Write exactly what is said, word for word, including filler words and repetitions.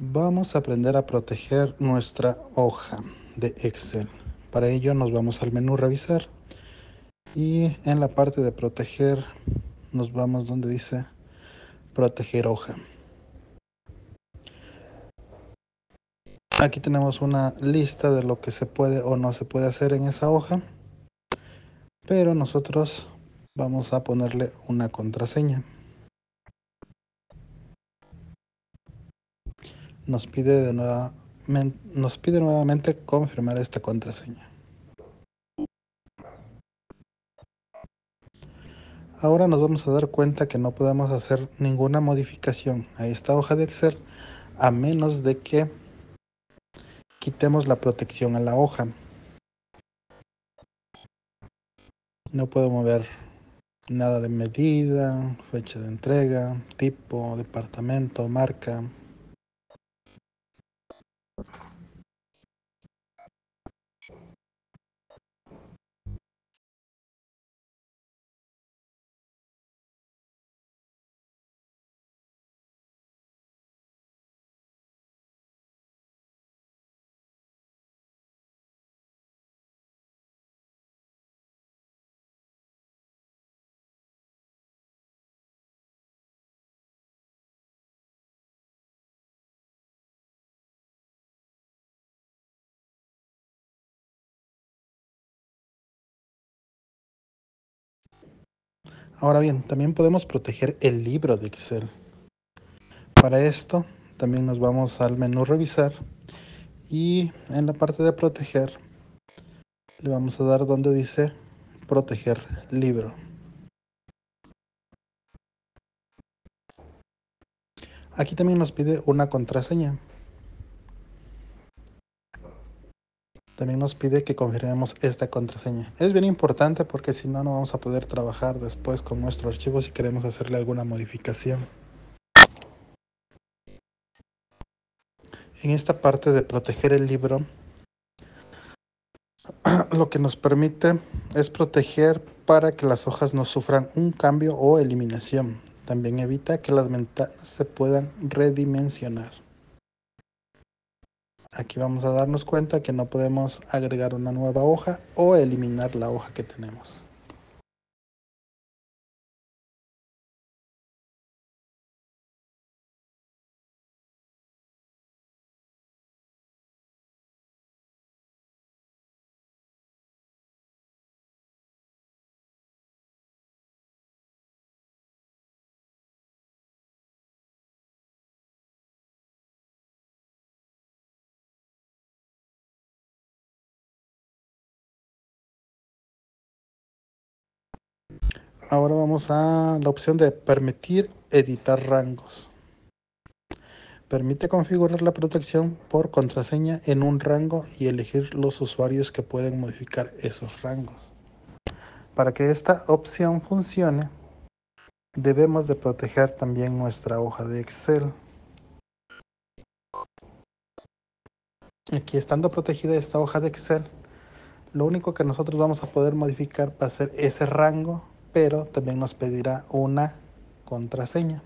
Vamos a aprender a proteger nuestra hoja de Excel. Para ello nos vamos al menú revisar y en la parte de proteger nos vamos donde dice proteger hoja. Aquí tenemos una lista de lo que se puede o no se puede hacer en esa hoja, pero nosotros vamos a ponerle una contraseña. Nos pide, de nuevamente, nos pide nuevamente confirmar esta contraseña. Ahora nos vamos a dar cuenta que no podemos hacer ninguna modificación a esta hoja de Excel a menos de que quitemos la protección a la hoja. No puedo mover nada de medida, fecha de entrega, tipo, departamento, marca. Ahora bien, también podemos proteger el libro de Excel. Para esto, también nos vamos al menú revisar y en la parte de proteger, le vamos a dar donde dice proteger libro. Aquí también nos pide una contraseña. También nos pide que confirmemos esta contraseña. Es bien importante porque si no, no vamos a poder trabajar después con nuestro archivo si queremos hacerle alguna modificación. En esta parte de proteger el libro, lo que nos permite es proteger para que las hojas no sufran un cambio o eliminación. También evita que las ventanas se puedan redimensionar. Aquí vamos a darnos cuenta que no podemos agregar una nueva hoja o eliminar la hoja que tenemos. Ahora vamos a la opción de permitir editar rangos. Permite configurar la protección por contraseña en un rango y elegir los usuarios que pueden modificar esos rangos. Para que esta opción funcione, debemos de proteger también nuestra hoja de Excel. Aquí estando protegida esta hoja de Excel, lo único que nosotros vamos a poder modificar va a ser ese rango, pero también nos pedirá una contraseña.